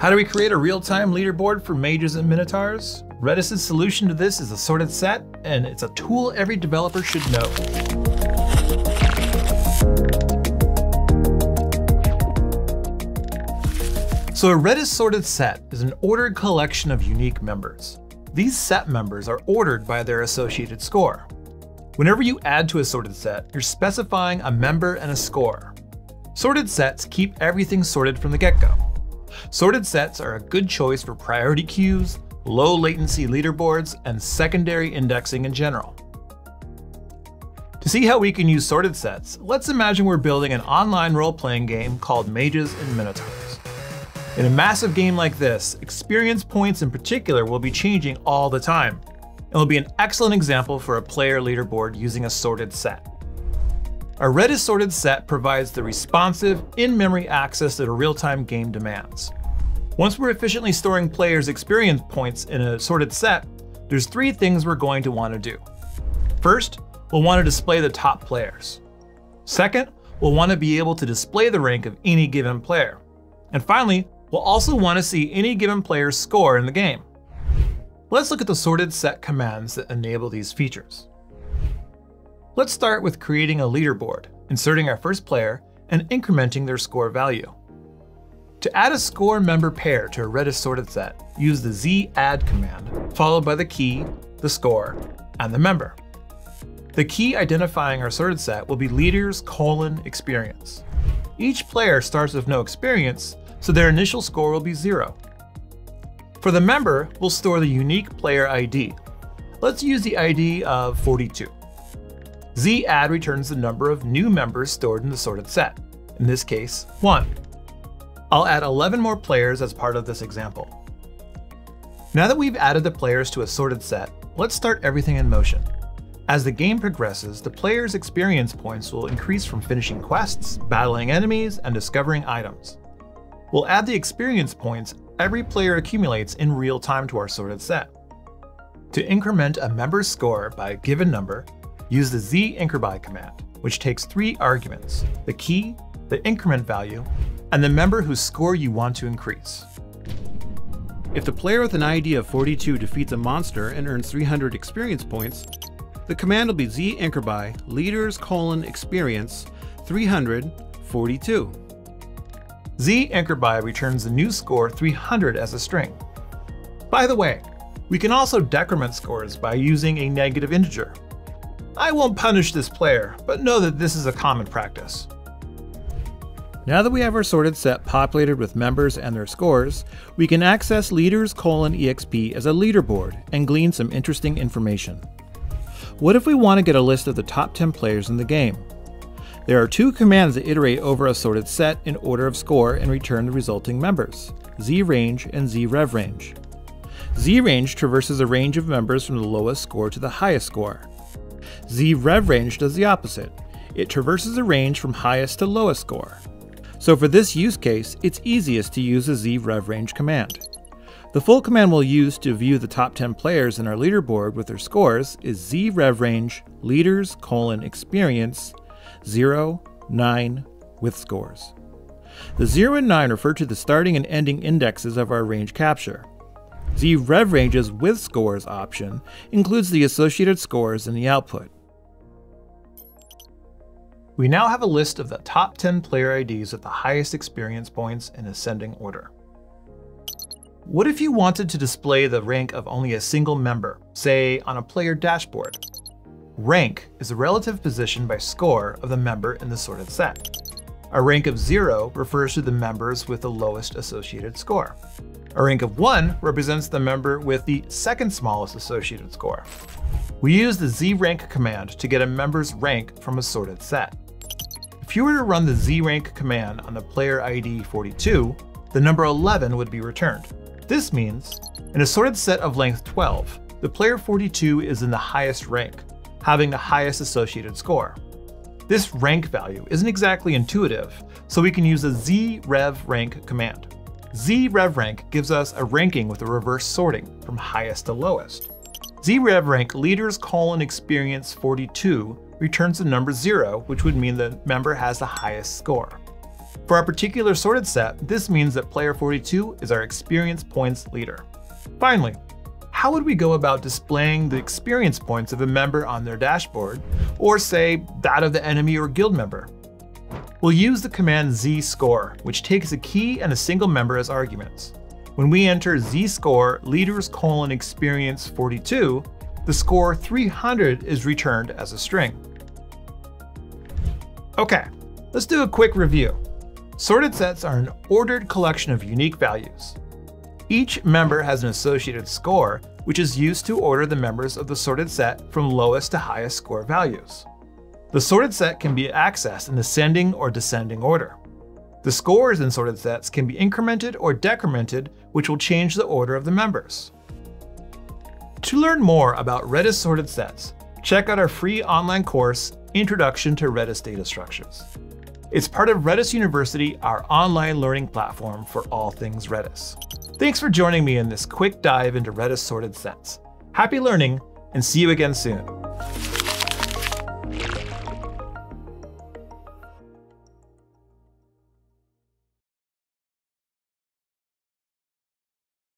How do we create a real-time leaderboard for Mages and Minotaurs? Redis's solution to this is a sorted set, and it's a tool every developer should know. So a Redis sorted set is an ordered collection of unique members. These set members are ordered by their associated score. Whenever you add to a sorted set, you're specifying a member and a score. Sorted sets keep everything sorted from the get-go. Sorted sets are a good choice for priority queues, low latency leaderboards, and secondary indexing in general. To see how we can use sorted sets, let's imagine we're building an online role-playing game called Mages and Minotaurs. In a massive game like this, experience points in particular will be changing all the time, and will be an excellent example for a player leaderboard using a sorted set. A Redis sorted set provides the responsive, in-memory access that a real-time game demands. Once we're efficiently storing players' experience points in a sorted set, there's three things we're going to want to do. First, we'll want to display the top players. Second, we'll want to be able to display the rank of any given player. And finally, we'll also want to see any given player's score in the game. Let's look at the sorted set commands that enable these features. Let's start with creating a leaderboard, inserting our first player, and incrementing their score value. To add a score member pair to a Redis sorted set, use the ZADD command, followed by the key, the score, and the member. The key identifying our sorted set will be leaders:experience. Each player starts with no experience, so their initial score will be 0. For the member, we'll store the unique player ID. Let's use the ID of 42. ZADD returns the number of new members stored in the sorted set, in this case, 1. I'll add 11 more players as part of this example. Now that we've added the players to a sorted set, let's start everything in motion. As the game progresses, the players' experience points will increase from finishing quests, battling enemies, and discovering items. We'll add the experience points every player accumulates in real time to our sorted set. To increment a member's score by a given number, use the ZINCRBY command, which takes 3 arguments, the key, the increment value, and the member whose score you want to increase. If the player with an ID of 42 defeats a monster and earns 300 experience points, the command will be ZINCRBY leaders:experience 300:42. ZINCRBY returns the new score 300 as a string. By the way, we can also decrement scores by using a negative integer. I won't punish this player, but know that this is a common practice. Now that we have our sorted set populated with members and their scores, we can access leaders:exp as a leaderboard and glean some interesting information. What if we want to get a list of the top 10 players in the game? There are 2 commands that iterate over a sorted set in order of score and return the resulting members, ZRANGE and ZREVRANGE. ZRANGE traverses a range of members from the lowest score to the highest score. ZREVRANGE does the opposite. It traverses a range from highest to lowest score. So for this use case, it's easiest to use the ZREVRANGE command. The full command we'll use to view the top 10 players in our leaderboard with their scores is ZREVRANGE leaders:experience 0, 9 with scores. The 0 and 9 refer to the starting and ending indexes of our range capture. ZREVRANGE's WITHSCORES option includes the associated scores in the output. We now have a list of the top 10 player IDs with the highest experience points in ascending order. What if you wanted to display the rank of only a single member, say on a player dashboard? Rank is the relative position by score of the member in the sorted set. A rank of 0 refers to the members with the lowest associated score. A rank of 1 represents the member with the second smallest associated score. We use the ZRANK command to get a member's rank from a sorted set. If you were to run the ZRANK command on the player ID 42, the number 11 would be returned. This means, in a sorted set of length 12, the player 42 is in the highest rank, having the highest associated score. This rank value isn't exactly intuitive, so we can use the ZREVRANK command. ZREVRANK gives us a ranking with a reverse sorting from highest to lowest. ZREVRANK leaders:experience 42 returns the number 0, which would mean the member has the highest score. For our particular sorted set, this means that player 42 is our experience points leader. Finally, how would we go about displaying the experience points of a member on their dashboard, or say that of the enemy or guild member? We'll use the command ZSCORE, which takes a key and a single member as arguments. When we enter ZSCORE leaders:experience42, the score 300 is returned as a string. Okay, let's do a quick review. Sorted sets are an ordered collection of unique values. Each member has an associated score, which is used to order the members of the sorted set from lowest to highest score values. The sorted set can be accessed in ascending or descending order. The scores in sorted sets can be incremented or decremented, which will change the order of the members. To learn more about Redis sorted sets, check out our free online course, Introduction to Redis Data Structures. It's part of Redis University, our online learning platform for all things Redis. Thanks for joining me in this quick dive into Redis sorted sets. Happy learning, and see you again soon.